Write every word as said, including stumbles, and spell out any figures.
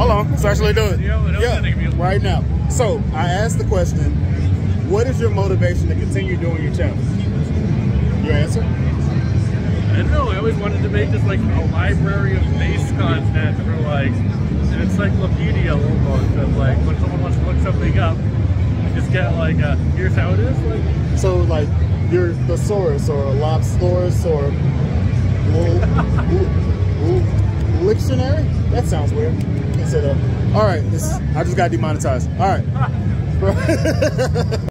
Hold on, let's actually do it. Yeah, right now. So I asked the question, what is your motivation to continue doing your channel? Your answer? I don't know, I always wanted to make just like a library of base content for like an encyclopedia almost of like when someone wants to look something up, you just get like a, here's how it is. Like. So like you're the thesaurus or a lobsaurus or a lictionary? That sounds weird. Alright, I just got demonetized. Alright.